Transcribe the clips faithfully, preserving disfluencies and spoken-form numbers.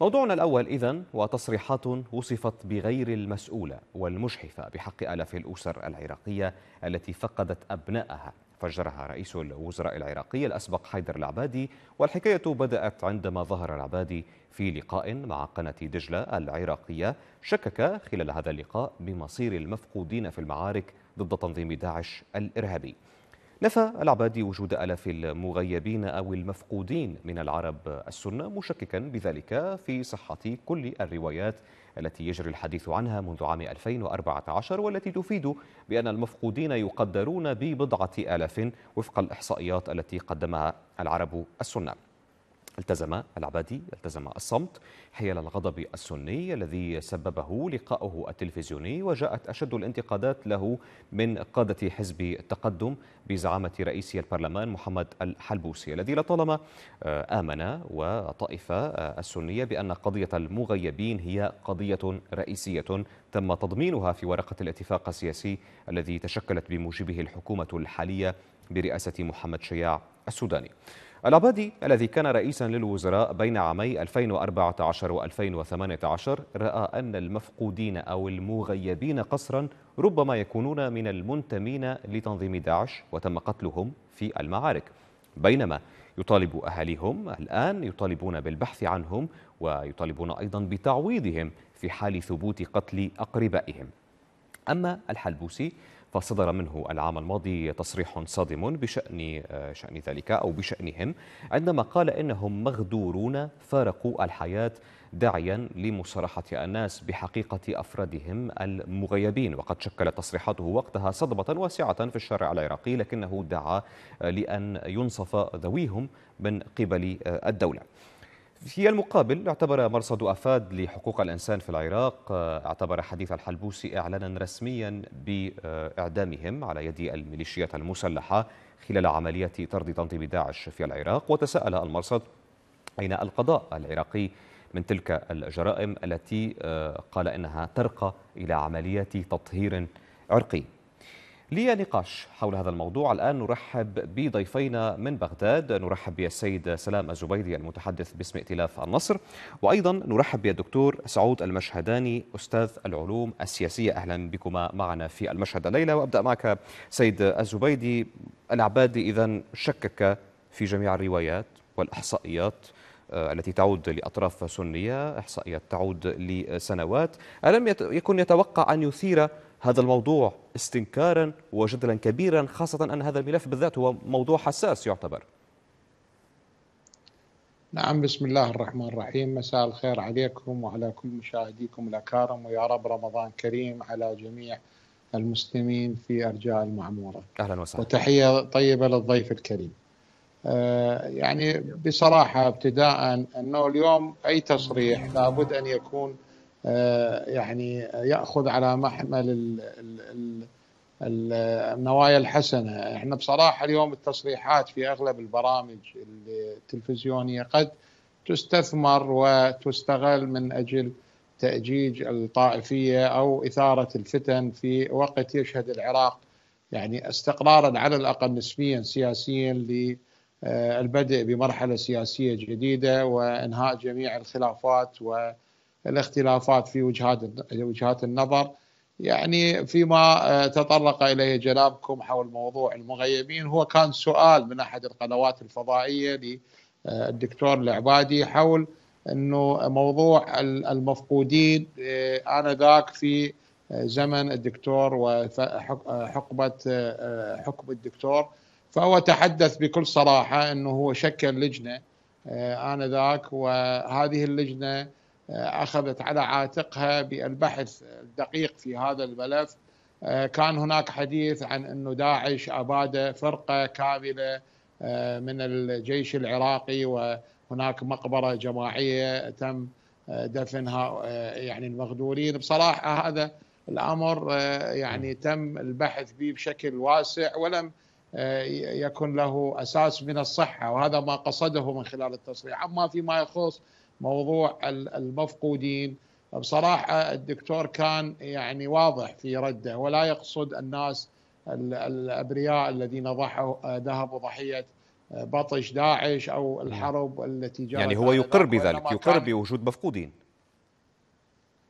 موضوعنا الأول إذن، وتصريحات وصفت بغير المسؤولة والمجحفة بحق آلاف الأسر العراقية التي فقدت أبنائها، فجرها رئيس الوزراء العراقي الأسبق حيدر العبادي. والحكاية بدأت عندما ظهر العبادي في لقاء مع قناة دجلة العراقية، شكك خلال هذا اللقاء بمصير المفقودين في المعارك ضد تنظيم داعش الإرهابي. نفى العبادي وجود آلاف المغيبين أو المفقودين من العرب السنة، مشككا بذلك في صحة كل الروايات التي يجري الحديث عنها منذ عام ألفين وأربعة عشر، والتي تفيد بأن المفقودين يقدرون ببضعة آلاف وفق الإحصائيات التي قدمها العرب السنة. التزم العبادي التزم الصمت حيال الغضب السني الذي سببه لقاؤه التلفزيوني، وجاءت أشد الانتقادات له من قادة حزب التقدم بزعامة رئيس البرلمان محمد الحلبوسي، الذي لطالما آمن وطائفة السنية بأن قضية المغيبين هي قضية رئيسية تم تضمينها في ورقة الاتفاق السياسي الذي تشكلت بموجبه الحكومة الحالية برئاسة محمد شياع السوداني. العبادي الذي كان رئيسا للوزراء بين عامي ألفين وأربعة عشر وألفين وثمانية عشر رأى أن المفقودين أو المغيبين قسرا ربما يكونون من المنتمين لتنظيم داعش، وتم قتلهم في المعارك، بينما يطالب أهاليهم الآن يطالبون بالبحث عنهم، ويطالبون أيضا بتعويضهم في حال ثبوت قتل أقربائهم. أما الحلبوسي فصدر منه العام الماضي تصريح صادم بشأن شأن ذلك أو بشأنهم، عندما قال إنهم مغدورون فارقوا الحياة، داعيا لمصارحة الناس بحقيقة أفرادهم المغيبين. وقد شكلت تصريحاته وقتها صدمة واسعة في الشارع العراقي، لكنه دعا لأن ينصف ذويهم من قبل الدولة. في المقابل اعتبر مرصد أفاد لحقوق الإنسان في العراق اعتبر حديث الحلبوسي إعلانا رسميا بإعدامهم على يد الميليشيات المسلحة خلال عملية طرد تنظيم داعش في العراق. وتساءل المرصد أين القضاء العراقي من تلك الجرائم التي قال إنها ترقى إلى عمليات تطهير عرقي. لنقاش حول هذا الموضوع الآن نرحب بضيفينا من بغداد، نرحب بالسيد سلام الزبيدي المتحدث باسم ائتلاف النصر، وأيضا نرحب بالدكتور سعود المشهداني أستاذ العلوم السياسية. أهلا بكما معنا في المشهد الليلة. وأبدأ معك سيد الزبيدي، العبادي إذن شكك في جميع الروايات والإحصائيات التي تعود لأطراف سنية، إحصائيات تعود لسنوات. ألم يكن يتوقع أن يثير هذا الموضوع استنكارا وجدلا كبيرا، خاصة أن هذا الملف بالذات هو موضوع حساس يعتبر؟ نعم، بسم الله الرحمن الرحيم. مساء الخير عليكم وعلى كل مشاهديكم الأكارم، ويا رب رمضان كريم على جميع المسلمين في أرجاء المعمورة. أهلا وسهلا، وتحية طيبة للضيف الكريم. آه يعني بصراحة ابتداء أنه اليوم أي تصريح لابد أن يكون يعني يأخذ على محمل ال ال ال ال النوايا الحسنة. احنا بصراحة اليوم التصريحات في أغلب البرامج التلفزيونية قد تستثمر وتستغل من أجل تأجيج الطائفية أو إثارة الفتن في وقت يشهد العراق يعني استقرارا على الأقل نسبيا سياسيا للبدء بمرحلة سياسية جديدة وإنهاء جميع الخلافات و الاختلافات في وجهات وجهات النظر. يعني فيما تطرق اليه جنابكم حول موضوع المغيبين، هو كان سؤال من احد القنوات الفضائيه للدكتور العبادي حول انه موضوع المفقودين انذاك في زمن الدكتور وحقبه حكم الدكتور، فهو تحدث بكل صراحه انه هو شكل لجنه انذاك، وهذه اللجنه أخذت على عاتقها بالبحث الدقيق في هذا الملف. كان هناك حديث عن أنه داعش أباد فرقة كاملة من الجيش العراقي، وهناك مقبرة جماعية تم دفنها يعني المغدورين. بصراحة هذا الأمر يعني تم البحث به بشكل واسع ولم يكن له أساس من الصحة، وهذا ما قصده من خلال التصريح. أما فيما يخص موضوع المفقودين، بصراحة الدكتور كان يعني واضح في رده، ولا يقصد الناس الأبرياء الذين ضحوا ذهبوا ضحية بطش داعش أو الحرب التي جرت. يعني هو يقر بذلك، يقر بوجود مفقودين.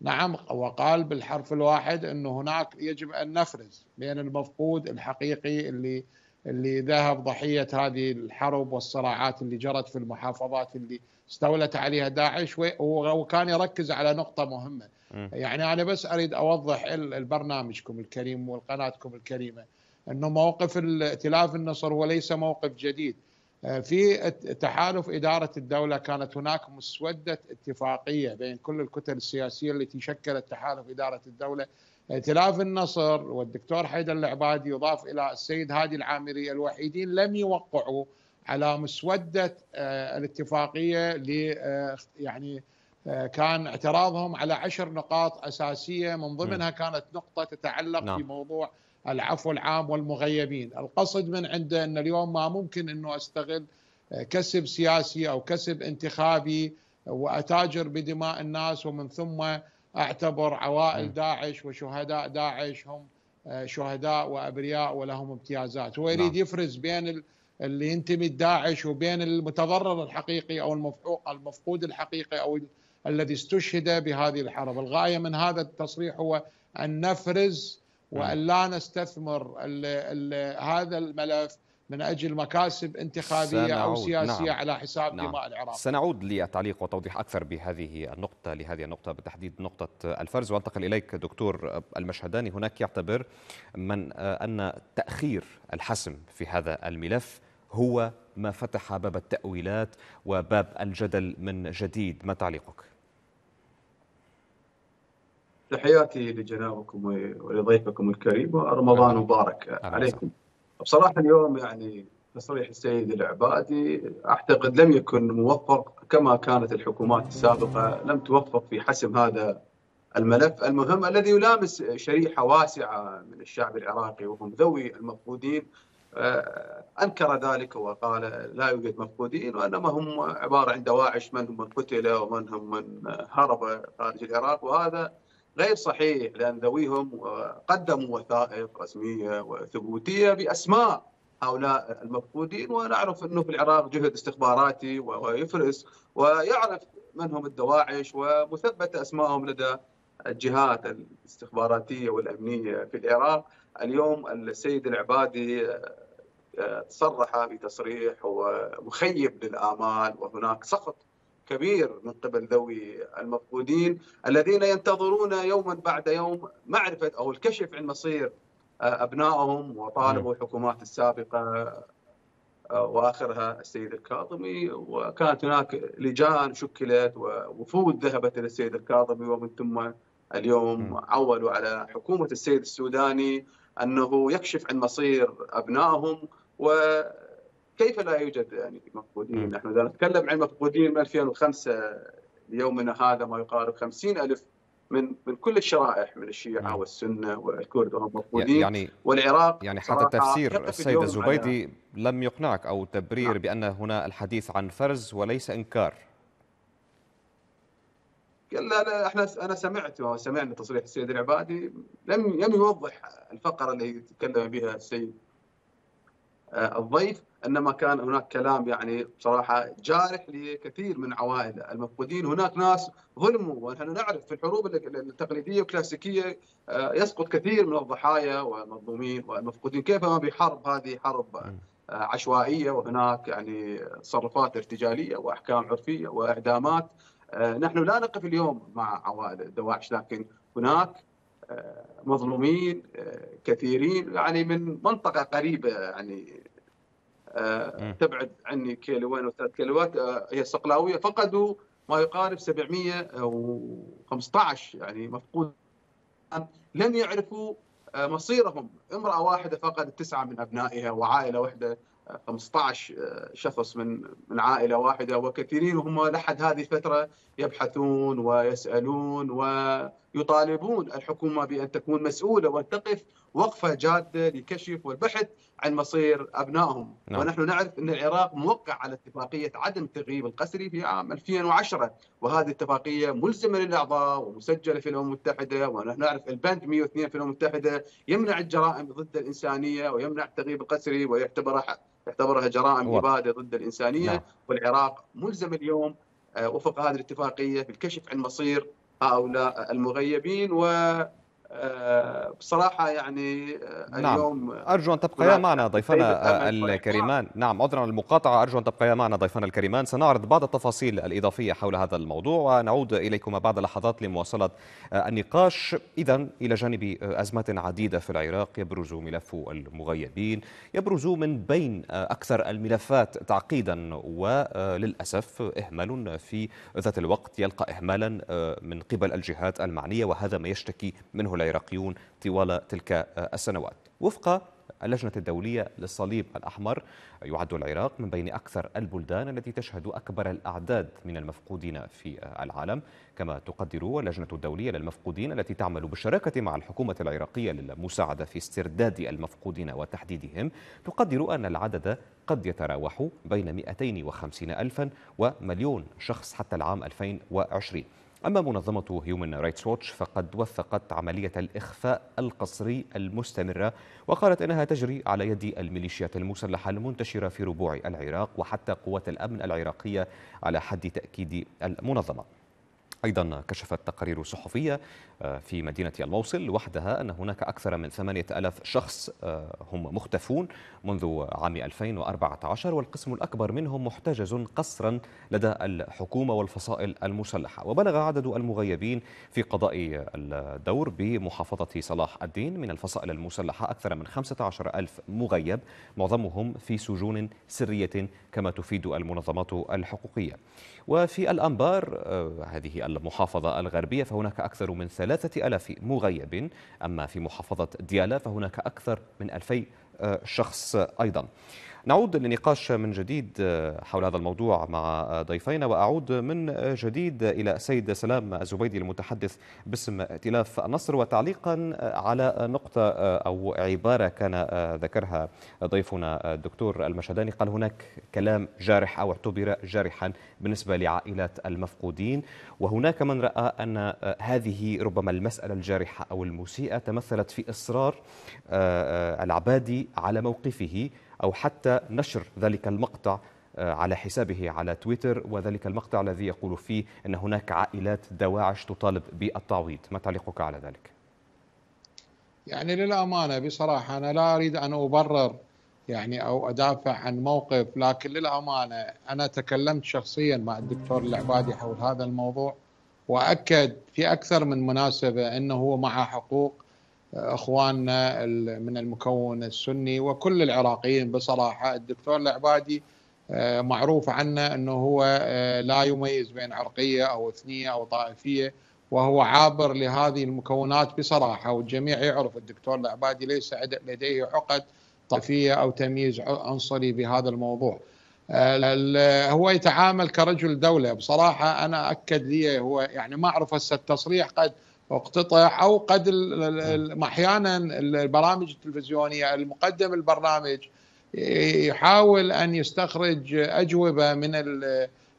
نعم، وقال بالحرف الواحد أن هناك يجب أن نفرز بين المفقود الحقيقي اللي اللي ذهب ضحية هذه الحرب والصراعات اللي جرت في المحافظات اللي استولت عليها داعش، وكان يركز على نقطة مهمة. م. يعني أنا بس أريد أوضح البرنامجكم الكريم والقناتكم الكريمة أنه موقف الائتلاف النصر وليس موقف جديد. في تحالف إدارة الدولة كانت هناك مسودة اتفاقية بين كل الكتل السياسية التي شكلت تحالف إدارة الدولة. ائتلاف النصر والدكتور حيدر العبادي يضاف إلى السيد هادي العامري الوحيدين لم يوقعوا على مسودة الاتفاقية ل يعني كان اعتراضهم على عشر نقاط أساسية، من ضمنها كانت نقطة تتعلق نعم. بموضوع العفو العام والمغيبين. القصد من عنده أن اليوم ما ممكن أنه أستغل كسب سياسي أو كسب انتخابي وأتاجر بدماء الناس، ومن ثم أعتبر عوائل داعش وشهداء داعش هم شهداء وأبرياء ولهم امتيازات. هو يريد يفرز بين اللي ينتمي لداعش وبين المتضرر الحقيقي أو المفقود الحقيقي أو الذي استشهد بهذه الحرب. الغاية من هذا التصريح هو أن نفرز وأن لا نستثمر ال ال هذا الملف من أجل مكاسب انتخابية أو سياسية نعم. على حساب نعم. دماء العراق. سنعود لتعليق وتوضيح أكثر بهذه النقطة، لهذه النقطة بالتحديد نقطة الفرز. وأنتقل إليك دكتور المشهداني. هناك يعتبر من أن تأخير الحسم في هذا الملف هو ما فتح باب التأويلات وباب الجدل من جديد، ما تعليقك؟ تحياتي لجنابكم ولضيفكم الكريم، ورمضان مبارك عليكم. بصراحة اليوم يعني تصريح السيد العبادي أعتقد لم يكن موفق، كما كانت الحكومات السابقة لم توفق في حسم هذا الملف المهم الذي يلامس شريحة واسعة من الشعب العراقي وهم ذوي المفقودين. أنكر ذلك وقال لا يوجد مفقودين، وإنما هم عبارة عن دواعش، من هم من قتل ومن هم من هرب خارج العراق، وهذا غير صحيح لأن ذويهم قدموا وثائق رسمية وثبوتية بأسماء هؤلاء المفقودين، ونعرف أنه في العراق جهد استخباراتي ويفرس ويعرف من هم الدواعش ومثبتة أسمائهم لدى الجهات الاستخباراتية والأمنية في العراق. اليوم السيد العبادي صرح بتصريح ومخيب للآمال، وهناك سقط كبير من قبل ذوي المفقودين الذين ينتظرون يوما بعد يوم معرفة أو الكشف عن مصير أبنائهم، وطالبوا الحكومات السابقة وآخرها السيد الكاظمي، وكانت هناك لجان شكلت ووفود ذهبت إلى السيد الكاظمي، ومن ثم اليوم عولوا على حكومة السيد السوداني أنه يكشف عن مصير أبنائهم. و كيف لا يوجد يعني مفقودين؟ نحن إذا نتكلم عن مفقودين من ألفين وخمسة ليومنا هذا ما يقارب خمسين ألف من من كل الشرائح، من الشيعة والسنة والكرد هم مفقودين، يعني والعراق يعني حتى تفسير السيد الزبيدي لم يقنعك أو تبرير نعم. بأن هنا الحديث عن فرز وليس إنكار. لا لا احنا انا سمعت وسمعنا تصريح السيد العبادي لم لم يوضح الفقرة اللي تكلم بها السيد الضيف، انما كان هناك كلام يعني بصراحه جارح لكثير من عوائل المفقودين. هناك ناس ظلموا، ونحن نعرف في الحروب التقليديه والكلاسيكيه يسقط كثير من الضحايا والمظلومين والمفقودين، كيفما بحرب هذه حرب عشوائيه وهناك يعني تصرفات ارتجاليه واحكام عرفيه واعدامات. نحن لا نقف اليوم مع عوائل الدواعش، لكن هناك مظلومين كثيرين يعني من منطقه قريبه يعني أه تبعد عني كيلوين وثلاث كيلوات، أه هي الصقلاويه، فقدوا ما يقارب سبعمئة وخمسة عشر يعني مفقود لم يعرفوا أه مصيرهم. امراه واحده فقدت تسعه من ابنائها، وعائله واحده أه خمسة عشر أه شخص من من عائله واحده، وكثيرين هم لحد هذه الفتره يبحثون ويسالون ويطالبون الحكومه بان تكون مسؤوله وتقف وقفة جادة للكشف والبحث عن مصير أبنائهم. no. ونحن نعرف أن العراق موقع على اتفاقية عدم التغييب القسري في عام ألفين وعشرة، وهذه الاتفاقية ملزمة للأعضاء ومسجلة في الأمم المتحدة، ونحن نعرف البند مئة واثنين في الأمم المتحدة يمنع الجرائم ضد الإنسانية ويمنع التغييب القسري ويعتبرها يعتبرها جرائم إبادة ضد الإنسانية. no. والعراق ملزم اليوم وفق هذه الاتفاقية بالكشف عن مصير هؤلاء المغيبين. و بصراحة يعني نعم. اليوم أرجو أن تبقيا معنا ضيفنا الكريمان. نعم عذرا للمقاطعة، أرجو أن تبقيا معنا ضيفنا الكريمان، سنعرض بعض التفاصيل الإضافية حول هذا الموضوع ونعود إليكم بعد لحظات لمواصلة النقاش. إذا إلى جانب أزمات عديدة في العراق يبرز ملف المغيبين، يبرز من بين أكثر الملفات تعقيدا وللأسف إهمال في ذات الوقت يلقى إهمالا من قبل الجهات المعنية، وهذا ما يشتكي منه العراقيون طوال تلك السنوات. وفق اللجنة الدولية للصليب الأحمر يعد العراق من بين أكثر البلدان التي تشهد أكبر الأعداد من المفقودين في العالم، كما تقدر اللجنة الدولية للمفقودين التي تعمل بالشراكة مع الحكومة العراقية للمساعدة في استرداد المفقودين وتحديدهم، تقدر أن العدد قد يتراوح بين مئتين وخمسين ألفا ومليون شخص حتى العام ألفين وعشرين. أما منظمة هيومن رايتس ووتش فقد وثقت عملية الإخفاء القسري المستمرة، وقالت إنها تجري على يد الميليشيات المسلحة المنتشرة في ربوع العراق وحتى قوات الأمن العراقية على حد تأكيد المنظمة. أيضا كشفت تقارير صحفية في مدينة الموصل وحدها أن هناك أكثر من ثمانية آلاف شخص هم مختفون منذ عام ألفين وأربعة عشر، والقسم الأكبر منهم محتجز قسرا لدى الحكومة والفصائل المسلحة. وبلغ عدد المغيبين في قضاء الدور بمحافظة صلاح الدين من الفصائل المسلحة أكثر من خمسة عشر ألف مغيب، معظمهم في سجون سرية كما تفيد المنظمات الحقوقية. وفي الأنبار هذه المحافظة الغربية فهناك أكثر من ثلاثة آلاف مغيب، أما في محافظة ديالى فهناك أكثر من ألفي شخص أيضا. نعود للنقاش من جديد حول هذا الموضوع مع ضيفينا، وأعود من جديد إلى السيد سلام الزبيدي المتحدث باسم ائتلاف النصر، وتعليقا على نقطة أو عبارة كان ذكرها ضيفنا الدكتور المشهداني، قال هناك كلام جارح أو اعتبر جارحا بالنسبة لعائلات المفقودين، وهناك من رأى أن هذه ربما المسألة الجارحة أو المسيئة تمثلت في إصرار العبادي على موقفه أو حتى نشر ذلك المقطع على حسابه على تويتر، وذلك المقطع الذي يقول فيه أن هناك عائلات دواعش تطالب بالتعويض. ما تعليقك على ذلك؟ يعني للأمانة بصراحة أنا لا أريد أن أبرر يعني أو أدافع عن موقف، لكن للأمانة أنا تكلمت شخصيا مع الدكتور العبادي حول هذا الموضوع، وأكد في أكثر من مناسبة أنه هو مع حقوق اخواننا من المكون السني وكل العراقيين. بصراحه الدكتور العبادي معروف عنه انه هو لا يميز بين عرقيه او اثنيه او طائفيه، وهو عابر لهذه المكونات بصراحه، والجميع يعرف الدكتور العبادي ليس لديه عقد طائفيه او تمييز عنصري بهذا الموضوع. هو يتعامل كرجل دوله بصراحه، انا اكد لي هو يعني ما اعرف هسه التصريح قد اقتطع او قد احيانا البرامج التلفزيونيه المقدم البرنامج يحاول ان يستخرج اجوبه من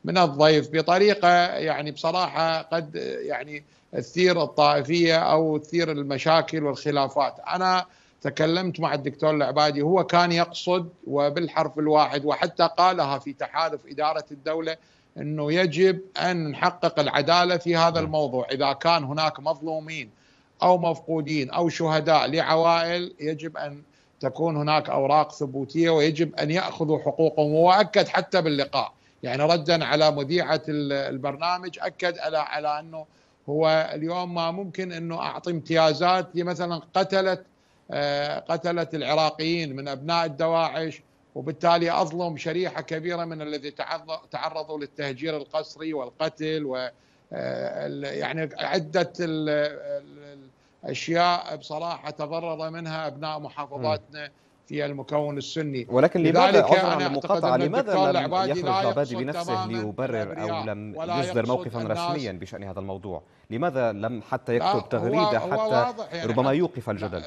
من الضيف بطريقه يعني بصراحه قد يعني تثير الطائفيه او تثير المشاكل والخلافات. انا تكلمت مع الدكتور العبادي، هو كان يقصد وبالحرف الواحد، وحتى قالها في تحالف اداره الدوله، أنه يجب أن نحقق العدالة في هذا الموضوع. إذا كان هناك مظلومين أو مفقودين أو شهداء لعوائل يجب أن تكون هناك أوراق ثبوتية ويجب أن يأخذوا حقوقهم. وأكد حتى باللقاء يعني ردا على مذيعة البرنامج، أكد على على أنه هو اليوم ما ممكن أنه أعطي امتيازات لمثلا قتلت قتلت العراقيين من أبناء الدواعش، وبالتالي أظلم شريحة كبيرة من الذي تعرضوا للتهجير القسري والقتل و يعني عدة الأشياء بصراحة تضرر منها أبناء محافظاتنا في المكون السني. ولكن لماذا عذرا المقاطعة، لماذا لم يخرج العبادي بنفسه ليبرر أو لم يصدر موقفا رسميا بشأن هذا الموضوع؟ لماذا لم حتى يكتب تغريدة حتى ربما يوقف الجدل؟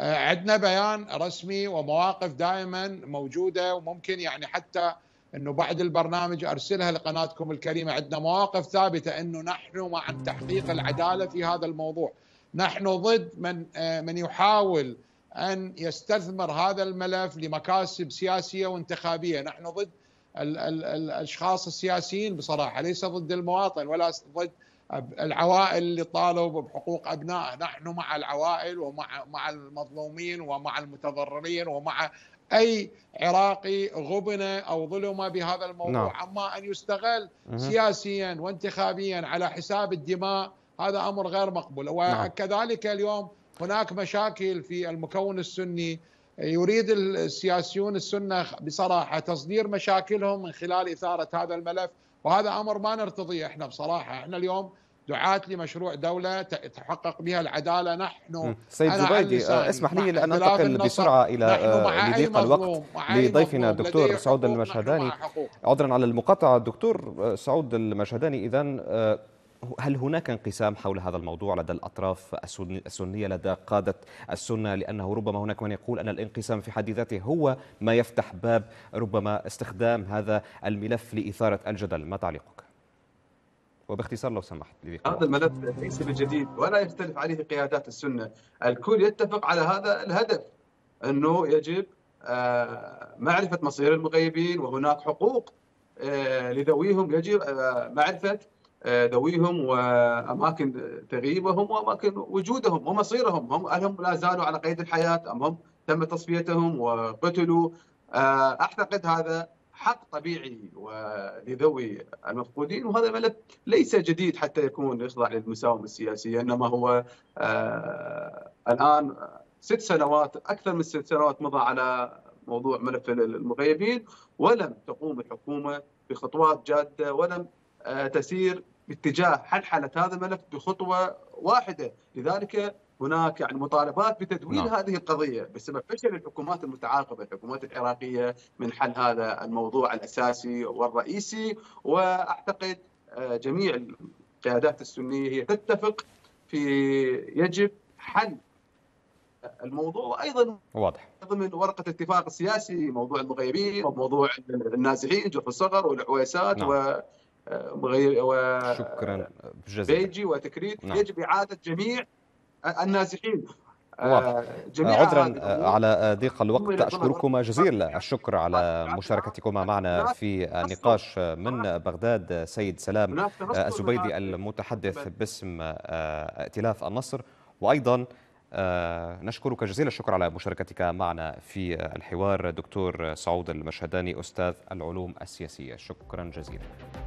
عندنا بيان رسمي ومواقف دائما موجودة، وممكن يعني حتى أنه بعد البرنامج أرسلها لقناتكم الكريمة. عندنا مواقف ثابتة أنه نحن مع تحقيق العدالة في هذا الموضوع، نحن ضد من من يحاول أن يستثمر هذا الملف لمكاسب سياسية وانتخابية، نحن ضد ال ال الأشخاص السياسيين بصراحة، ليس ضد المواطن ولا ضد العوائل اللي طالبوا بحقوق أبنائه، نحن مع العوائل ومع مع المظلومين ومع المتضررين ومع أي عراقي غبن أو ظلم بهذا الموضوع. أما أن يستغل سياسيا وانتخابيا على حساب الدماء هذا أمر غير مقبول. وكذلك اليوم هناك مشاكل في المكون السني، يريد السياسيون السنة بصراحة تصدير مشاكلهم من خلال إثارة هذا الملف، وهذا أمر ما نرتضيه احنا بصراحة. احنا اليوم دعاة لمشروع دولة تحقق بها العدالة. نحن سيد زبيدي اسمح لي أن أنتقل بسرعة إلى لضيق الوقت لضيفنا الدكتور سعود المشهداني. عذرا على المقاطعة، الدكتور سعود المشهداني، إذن هل هناك انقسام حول هذا الموضوع لدى الأطراف السنية، لدى قادة السنة؟ لأنه ربما هناك من يقول أن الانقسام في حد ذاته هو ما يفتح باب ربما استخدام هذا الملف لإثارة الجدل. ما تعليقك؟ وباختصار لو سمحت. هذا الملف ليس بجديد ولا يختلف عليه قيادات السنة، الكل يتفق على هذا الهدف، أنه يجب معرفة مصير المغيبين، وهناك حقوق لذويهم يجب معرفة ذويهم وأماكن تغييبهم وأماكن وجودهم ومصيرهم، هم هل هم لا زالوا على قيد الحياة أم هم تم تصفيتهم وقتلوا. أعتقد هذا حق طبيعي لذوي المفقودين، وهذا ملف ليس جديد حتى يكون يخضع للمساومة السياسية، إنما هو الآن ست سنوات أكثر من ست سنوات مضى على موضوع ملف المغيبين، ولم تقوم الحكومة بخطوات جادة، ولم تسير باتجاه حلحلة هذا الملف بخطوة واحدة. لذلك هناك يعني مطالبات بتدوين نعم. هذه القضية بسبب فشل الحكومات المتعاقبة، الحكومات العراقية، من حل هذا الموضوع الأساسي والرئيسي. وأعتقد جميع القيادات السنية هي تتفق في يجب حل الموضوع، وايضا واضح ضمن ورقه الاتفاق السياسي موضوع المغيبين وموضوع النازحين جرف الصغر والعويسات نعم. و و... شكرا جزيلا. بيجي وتكريت نعم. يجب إعادة جميع النازحين. عذرا على ضيق الوقت، أشكركما جزيل الشكر على مشاركتكما معنا في النقاش من بغداد. سيد سلام الزبيدي المتحدث باسم ائتلاف النصر، وأيضا نشكرك جزيل الشكر على مشاركتك معنا في الحوار دكتور سعود المشهداني أستاذ العلوم السياسية. شكرا جزيلا.